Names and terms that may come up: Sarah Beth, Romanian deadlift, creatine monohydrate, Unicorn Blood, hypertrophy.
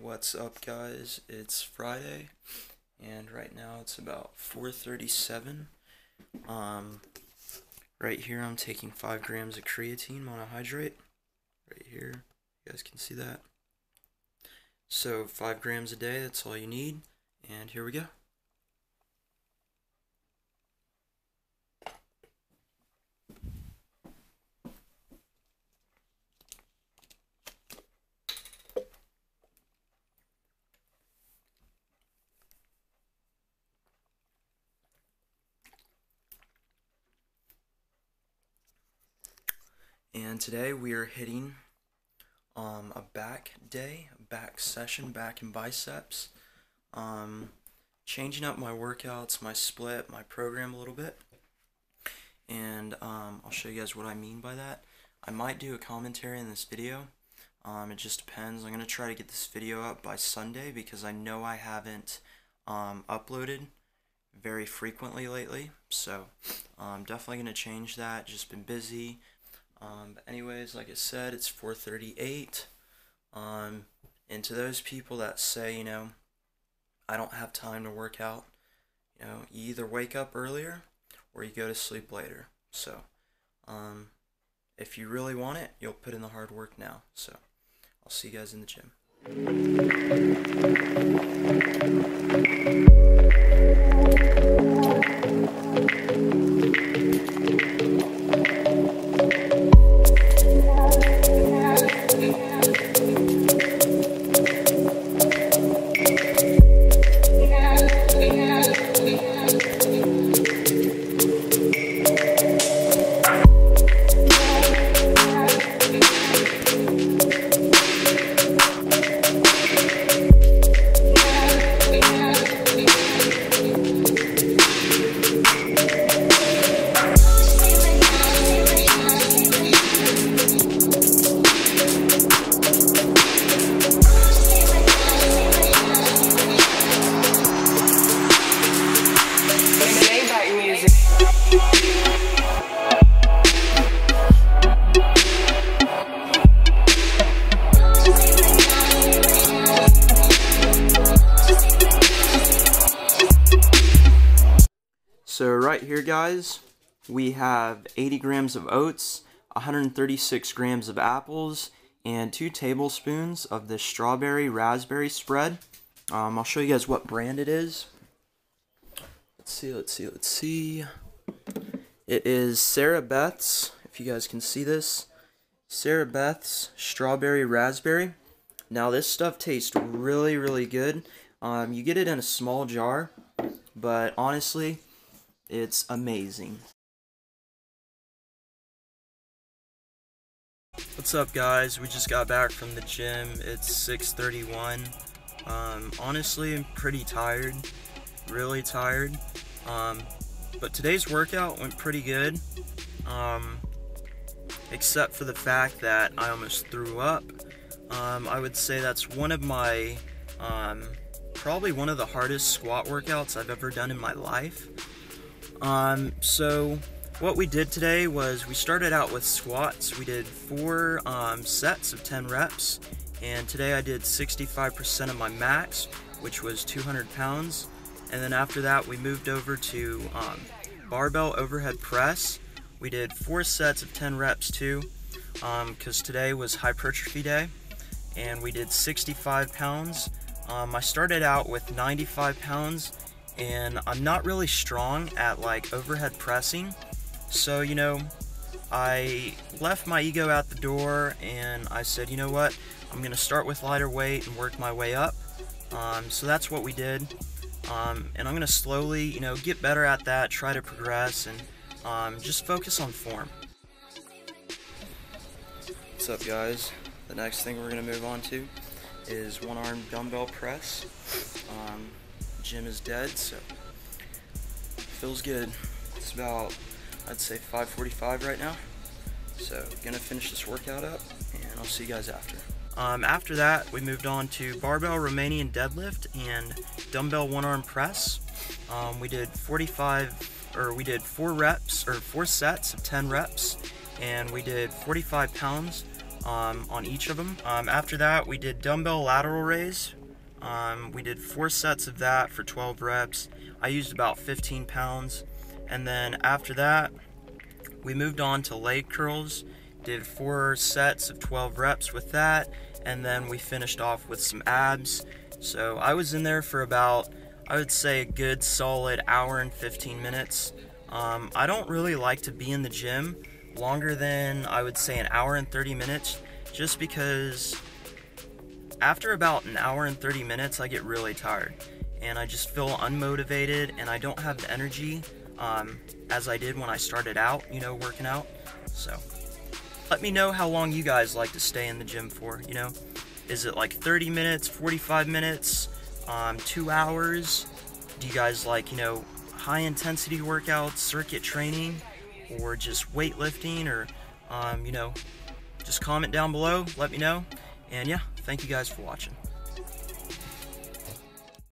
What's up, guys? It's Friday, and right now it's about 4:37. Right here I'm taking 5 grams of creatine monohydrate. Right here, you guys can see that. So 5 grams a day, that's all you need, and here we go. And today we are hitting a back day, back session, back and biceps. Changing up my workouts, my split, my program a little bit. And I'll show you guys what I mean by that. I might do a commentary in this video. It just depends. I'm going to try to get this video up by Sunday because I know I haven't uploaded very frequently lately. So I'm definitely going to change that. Just been busy. But anyways, like I said, it's 4:38, and to those people that say, you know, I don't have time to work out, you know, you either wake up earlier or you go to sleep later. So, if you really want it, you'll put in the hard work now. So, I'll see you guys in the gym. So right here, guys, we have 80 grams of oats, 136 grams of apples, and 2 tablespoons of the strawberry raspberry spread. I'll show you guys what brand it is. Let's see. It is Sarah Beth's, if you guys can see this, Sarah Beth's strawberry raspberry. Now this stuff tastes really, really good. You get it in a small jar, but honestly, it's amazing. What's up, guys? We just got back from the gym. It's 6:31. Honestly, I'm pretty tired, really tired. But today's workout went pretty good, except for the fact that I almost threw up. I would say that's one of my, probably one of the hardest squat workouts I've ever done in my life. So what we did today was we started out with squats. We did 4 sets of 10 reps, and today I did 65% of my max, which was 200 pounds. And then after that, we moved over to barbell overhead press. We did 4 sets of 10 reps too, because today was hypertrophy day, and we did 65 pounds. I started out with 95 pounds. And I'm not really strong at like overhead pressing, so you know, I left my ego at the door and I said, you know what, I'm gonna start with lighter weight and work my way up. So that's what we did, and I'm gonna slowly, you know, get better at that, try to progress, and just focus on form. What's up, guys? The next thing we're gonna move on to is one arm dumbbell press. Gym is dead, so feels good. It's about, I'd say, 5:45 right now, so gonna finish this workout up and I'll see you guys after. After that, we moved on to barbell Romanian deadlift and dumbbell one arm press. We did 4 sets of 10 reps, and we did 45 pounds, on each of them. After that, we did dumbbell lateral raise. We did 4 sets of that for 12 reps. I used about 15 pounds. And then after that, we moved on to leg curls, did 4 sets of 12 reps with that, and then we finished off with some abs. So I was in there for about, I would say, a good solid hour and 15 minutes. I don't really like to be in the gym longer than, I would say, an hour and 30 minutes, just because after about an hour and 30 minutes, I get really tired and I just feel unmotivated and I don't have the energy as I did when I started out, you know, working out. So let me know how long you guys like to stay in the gym for, you know. Is it like 30 minutes, 45 minutes, 2 hours? Do you guys like, you know, high intensity workouts, circuit training, or just weightlifting, or, you know, just comment down below, let me know. And yeah, thank you guys for watching.